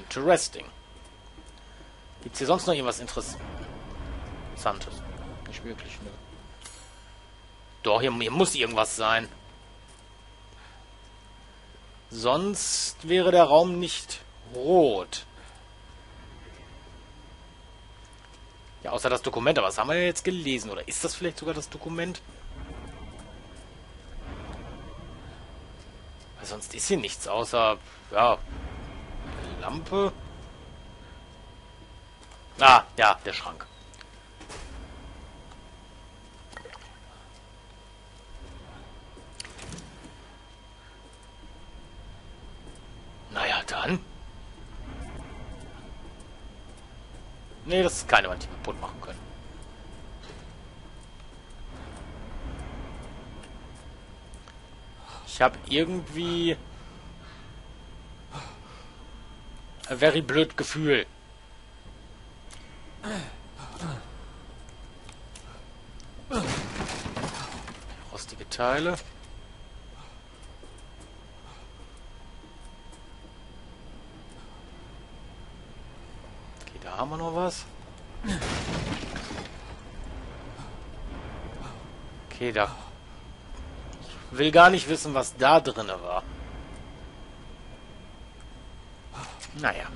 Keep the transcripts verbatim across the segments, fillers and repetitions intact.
Interesting. Gibt es hier sonst noch irgendwas Interessantes? Nicht wirklich, ne? Doch, hier, hier muss irgendwas sein. Sonst wäre der Raum nicht rot. Ja, außer das Dokument. Aber was haben wir jetzt gelesen? Oder ist das vielleicht sogar das Dokument? Weil sonst ist hier nichts außer... Ja... Lampe... Ah, ja, der Schrank. Naja, dann. Nee, das ist keine Wand, die wir kaputt machen können. Ich habe irgendwie... ein very blöd Gefühl. Rostige Teile. Okay, da haben wir noch was. Okay, da... Ich will gar nicht wissen, was da drin war. Naja.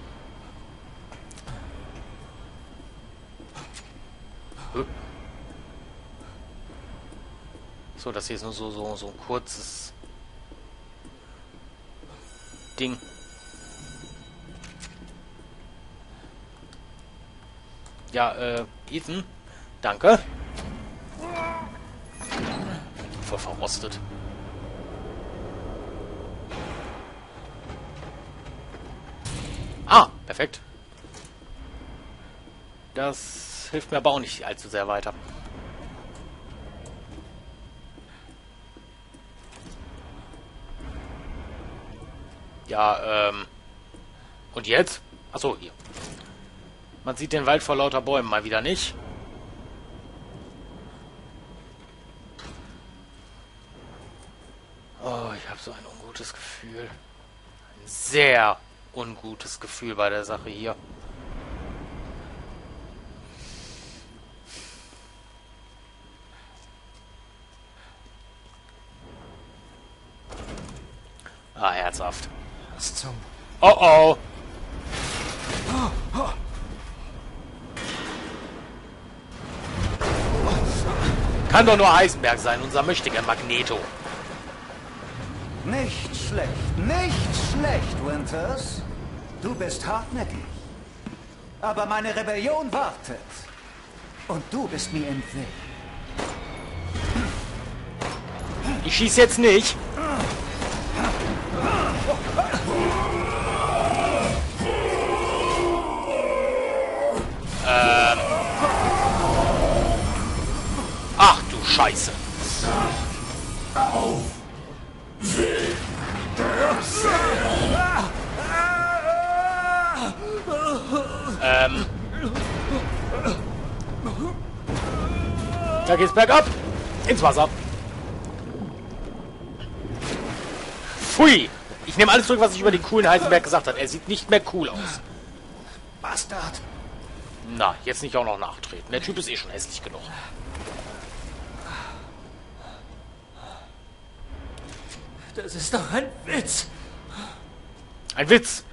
So, das hier ist nur so, so, so ein kurzes Ding. Ja, äh, Ethan, danke. Voll verrostet. Ah, perfekt. Das hilft mir aber auch nicht allzu sehr weiter. Ja, ähm... Und jetzt? Achso, hier. Man sieht den Wald vor lauter Bäumen mal wieder nicht. Oh, ich habe so ein ungutes Gefühl. Ein sehr ungutes Gefühl bei der Sache hier. Ah, herzhaft. Was zum... Oh oh! Kann doch nur Heisenberg sein, unser mächtiger Magneto. Nicht schlecht, nicht schlecht, Winters. Du bist hartnäckig. Aber meine Rebellion wartet. Und du bist mir im Weg. Ich schieß jetzt nicht. Ähm. Ach du Scheiße. Sag auf. Weg der Seele. Ähm. Da geht's bergab. Ins Wasser. Pfui. Ich nehme alles zurück, was ich über den coolen Heisenberg gesagt habe. Er sieht nicht mehr cool aus. Bastard. Na, jetzt nicht auch noch nachtreten. Der Typ ist eh schon hässlich genug. Das ist doch ein Witz. Ein Witz.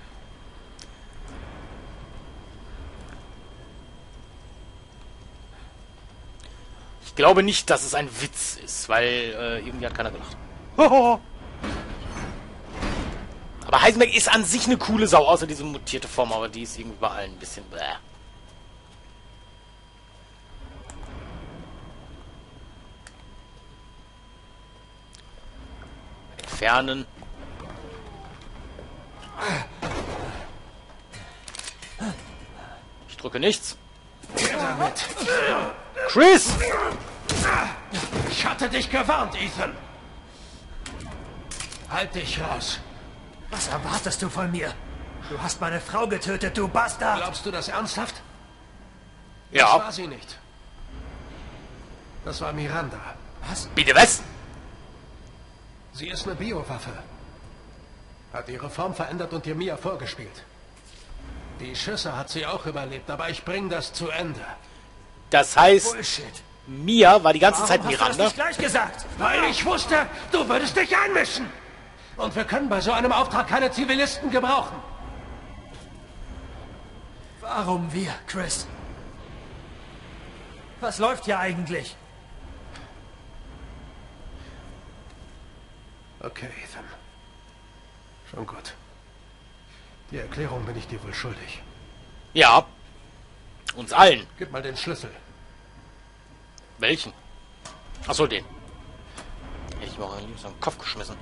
Ich glaube nicht, dass es ein Witz ist, weil äh, irgendwie hat keiner gelacht. Hoho. Aber Heisenberg ist an sich eine coole Sau, außer diese mutierte Form, aber die ist irgendwie bei allen ein bisschen... Bläh. Entfernen. Ich drücke nichts. Damit. Chris! Ich hatte dich gewarnt, Ethan. Halt dich raus. Was erwartest du von mir? Du hast meine Frau getötet, du Bastard! Glaubst du das ernsthaft? Ja. Das war sie nicht. Das war Miranda. Was? Bitte was? Sie ist eine Biowaffe. Hat ihre Form verändert und dir Mia vorgespielt. Die Schüsse hat sie auch überlebt, aber ich bringe das zu Ende. Das heißt, Bullshit. Mia war die ganze Zeit Miranda. Warum hast du das nicht gleich gesagt? Weil ich wusste, du würdest dich einmischen. Und wir können bei so einem Auftrag keine Zivilisten gebrauchen. Warum wir, Chris? Was läuft hier eigentlich? Okay, Ethan. Schon gut. Die Erklärung bin ich dir wohl schuldig. Ja. Uns allen. Gib mal den Schlüssel. Welchen? Achso, den. Ich war am liebsten am Kopf geschmissen.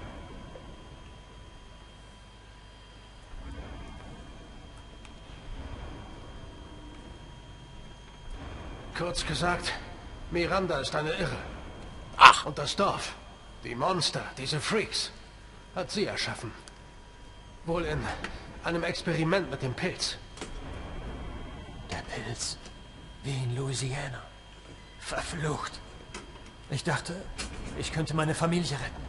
Kurz gesagt, Miranda ist eine Irre. Ach. Und das Dorf. Die Monster, diese Freaks. Hat sie erschaffen. Wohl in einem Experiment mit dem Pilz. Der Pilz? Wie in Louisiana. Verflucht. Ich dachte, ich könnte meine Familie retten.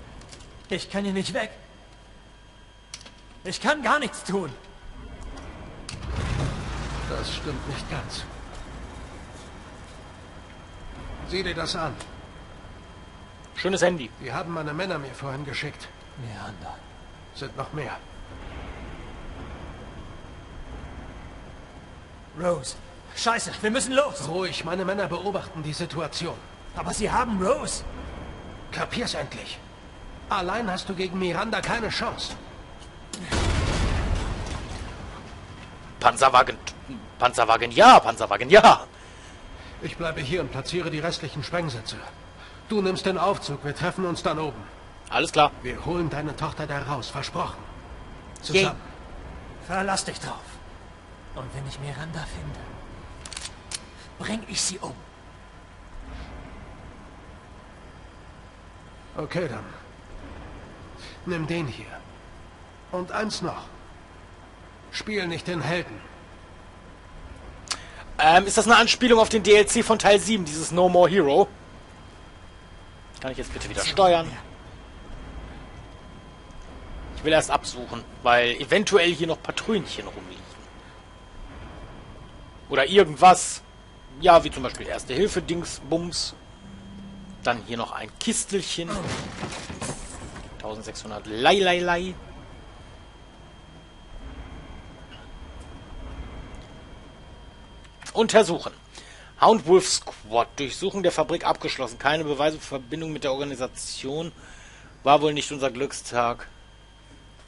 Ich kann hier nicht weg. Ich kann gar nichts tun. Das stimmt nicht ganz. Sieh dir das an. Schönes Handy. Die haben meine Männer mir vorhin geschickt. Miranda. Sind noch mehr. Rose. Scheiße, wir müssen los. Ruhig, meine Männer beobachten die Situation. Aber sie haben Rose. Kapier's endlich. Allein hast du gegen Miranda keine Chance. Panzerwagen... Panzerwagen ja, Panzerwagen ja. Ich bleibe hier und platziere die restlichen Sprengsätze. Du nimmst den Aufzug, wir treffen uns dann oben. Alles klar. Wir holen deine Tochter da raus, versprochen. Zusammen. Je. Verlass dich drauf. Und wenn ich Miranda finde... bring ich sie um. Okay, dann. Nimm den hier. Und eins noch. Spiel nicht den Helden. Ähm, ist das eine Anspielung auf den D L C von Teil sieben, dieses No More Hero? Kann ich jetzt bitte wieder steuern? Ich will erst absuchen, weil eventuell hier noch Patrouillenchen rumliegen. Oder irgendwas... Ja, wie zum Beispiel Erste-Hilfe-Dings-Bums. Dann hier noch ein Kistelchen. eintausendsechshundert Lei, Lei, Lei. Untersuchen. Houndwolf Squad. Durchsuchung der Fabrik abgeschlossen. Keine Beweise für Verbindung mit der Organisation. War wohl nicht unser Glückstag.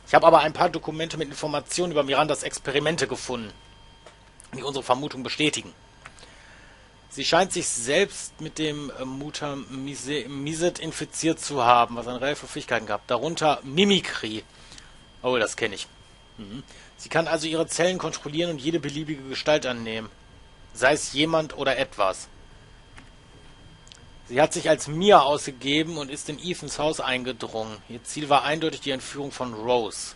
Ich habe aber ein paar Dokumente mit Informationen über Mirandas Experimente gefunden, die unsere Vermutung bestätigen. Sie scheint sich selbst mit dem Mutamizet infiziert zu haben, was eine Reihe von Fähigkeiten gab. Darunter Mimikry. Oh, das kenne ich. Mhm. Sie kann also ihre Zellen kontrollieren und jede beliebige Gestalt annehmen. Sei es jemand oder etwas. Sie hat sich als Mia ausgegeben und ist in Ethans Haus eingedrungen. Ihr Ziel war eindeutig die Entführung von Rose.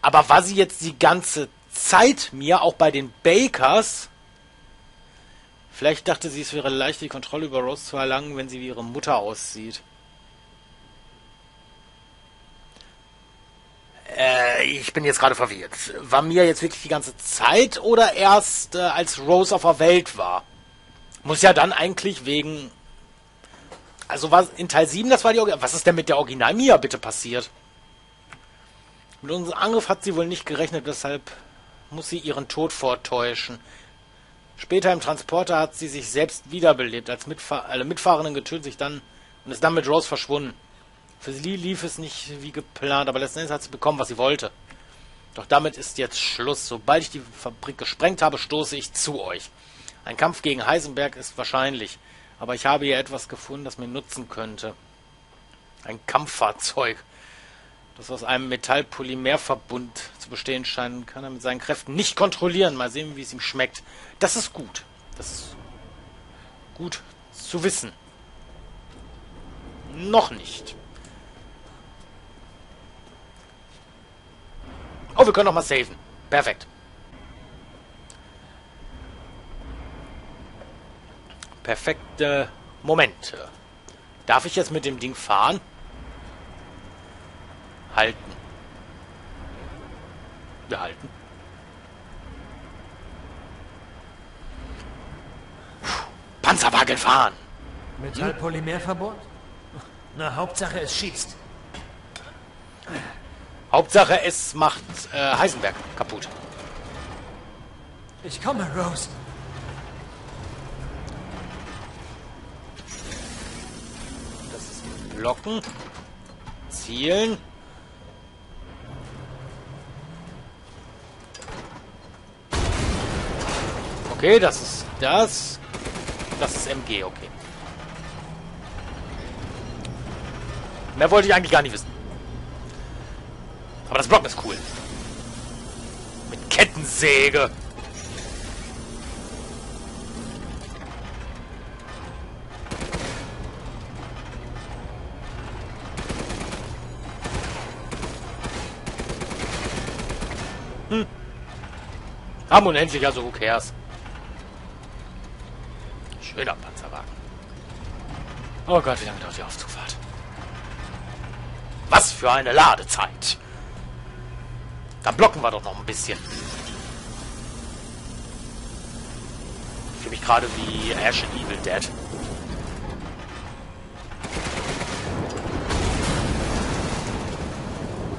Aber war sie jetzt die ganze Zeit Mia, auch bei den Bakers... Vielleicht dachte sie, es wäre leicht, die Kontrolle über Rose zu erlangen, wenn sie wie ihre Mutter aussieht. Äh, ich bin jetzt gerade verwirrt. War Mia jetzt wirklich die ganze Zeit oder erst, äh, als Rose auf der Welt war? Muss ja dann eigentlich wegen... Also was in Teil sieben, das war die... Or- was ist denn mit der Original-Mia bitte passiert? Mit unserem Angriff hat sie wohl nicht gerechnet, deshalb muss sie ihren Tod vortäuschen. Später im Transporter hat sie sich selbst wiederbelebt, als Mitfahr alle Mitfahrenden getötet sich dann und ist dann mit Rose verschwunden. Für sie lief es nicht wie geplant, aber letzten Endes hat sie bekommen, was sie wollte. Doch damit ist jetzt Schluss. Sobald ich die Fabrik gesprengt habe, stoße ich zu euch. Ein Kampf gegen Heisenberg ist wahrscheinlich, aber ich habe hier etwas gefunden, das mir nutzen könnte. Ein Kampffahrzeug, das aus einem Metallpolymerverbund zu bestehen scheint, kann er mit seinen Kräften nicht kontrollieren. Mal sehen, wie es ihm schmeckt. Das ist gut. Das ist gut zu wissen. Noch nicht. Oh, wir können noch mal saven. Perfekt. Perfekte Momente. Darf ich jetzt mit dem Ding fahren? Halten. Wir halten. Panzer war gefahren. Metallpolymerverbot? Na, Hauptsache es schießt. Hauptsache es macht äh, Heisenberg kaputt. Ich komme, Rose. Das ist blocken. Zielen. Okay, das ist das. Das ist M G, okay. Mehr wollte ich eigentlich gar nicht wissen. Aber das Blocken ist cool. Mit Kettensäge. Hm. Haben unendlich, also who cares. Schöner Panzerwagen. Oh Gott, wie lange dauert die Aufzugfahrt? Was für eine Ladezeit. Da blocken wir doch noch ein bisschen. Ich fühle mich gerade wie Ash in Evil Dead.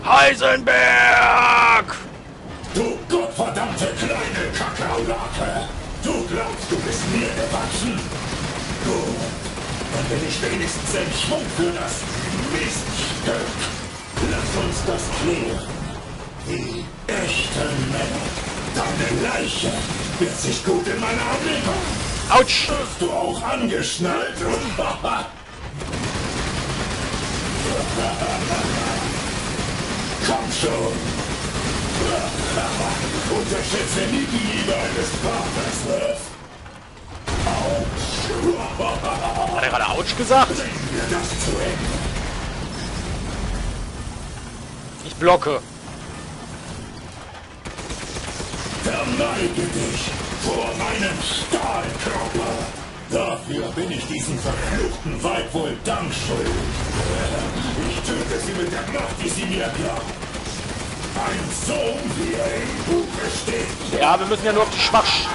Heisenberg! Du gottverdammte kleine Kakaolake! Du glaubst, du bist mir gewachsen? Gut. Dann bin ich wenigstens Entschwung für das Miststück. Lass uns das klären. Die echten Männer. Deine Leiche wird sich gut in meiner Ablieferung. Autsch! Wirst du auch angeschnallt? Komm schon! Unterschätze nie die Liebe eines Partners. Autsch! Hat er gerade Autsch gesagt? Ich blocke. Verneige dich vor meinem Stahlkörper. Dafür bin ich diesem verfluchten Weib wohl Dank schuldig. Ich töte sie mit der Macht, die sie mir glaubt. Ein Sohn, wie er im Buche steht. Ja, wir müssen ja nur auf die Schwachsch...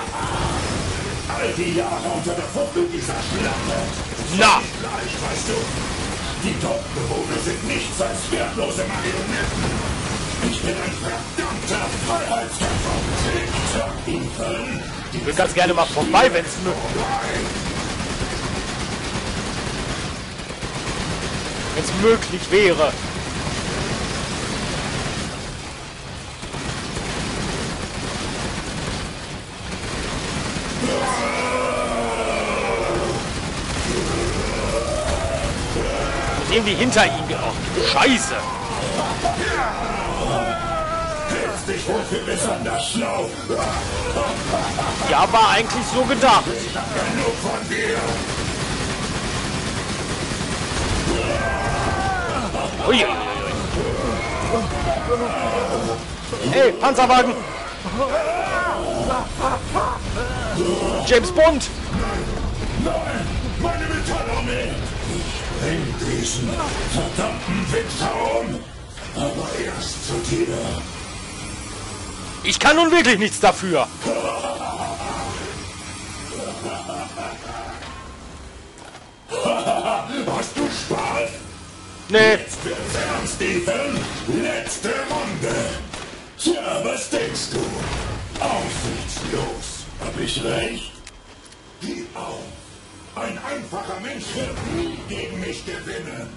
All die Jahre unter der Fuchtel dieser Schlange. Na! Gleich, weißt du, die Dorfbewohner sind nichts als wertlose Marionetten. Ich bin ein verdammter Freiheitskämpfer. TikTok-Eveln. Ich will ganz gerne mal vorbei, wenn es möglich... Wenn es möglich wäre. Irgendwie hinter ihm gelaufen. Scheiße! Hältst dich wohl für besonders schlau! Ja, war eigentlich so gedacht. Ich hab genug von dir! Uiuiui! Hey, Panzerwagen! James Bond! Nein! Meine Metallarmee! Bring diesen verdammten Wichser um! Aber erst zu dir! Ich kann nun wirklich nichts dafür! Hast du Spaß? Nee! Jetzt wird's ernst, Ethan! Letzte Runde! Tja, was denkst du? Aussichtslos! Hab ich recht? Die Augen! Ein einfacher Mensch wird nie gegen mich gewinnen.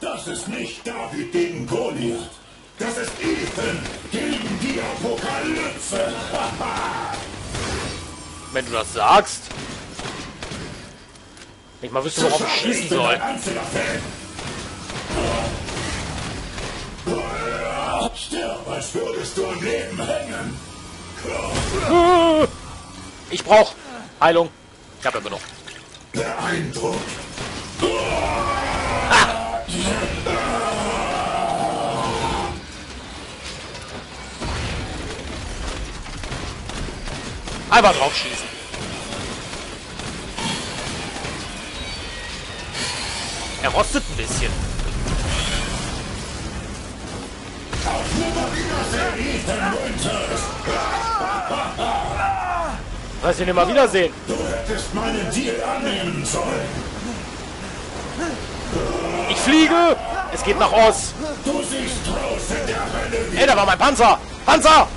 Das ist nicht David gegen Goliath. Das ist Ethan gegen die Apokalypse. Wenn du das sagst. Ich mal wüsste, worauf ich schießen soll. Ein einzelner Fan. Stirb, als würdest du im Leben hängen. Ich brauch Heilung. Ich hab ja genug. Beeindruckt. Ah. Einfach drauf schießen. Er rostet ein bisschen. Auf Nummer Wiedersehen, Ethan Winters. Lass ihn immer wiedersehen. Du hättest meinen Deal annehmen sollen. Ich fliege. Es geht nach Ost. Du siehst Rose in der Hölle. Ey, da war mein Panzer. Panzer!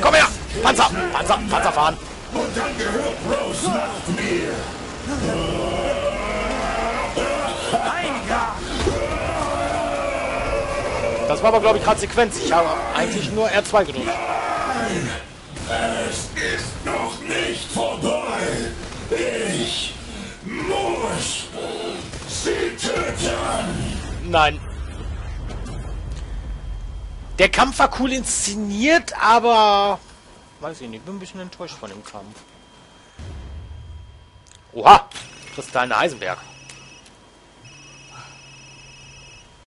Komm her! Panzer! Panzer! Panzer fahren! Und dann gehört Rose nach mir. Das war aber, glaube ich, gerade Sequenz. Ich habe eigentlich nur R zwei gedrückt. Nein! Es ist noch nicht vorbei! Ich muss sie töten! Nein. Der Kampf war cool inszeniert, aber... Weiß ich nicht, bin ein bisschen enttäuscht von dem Kampf. Oha! Kristallene Heisenberg.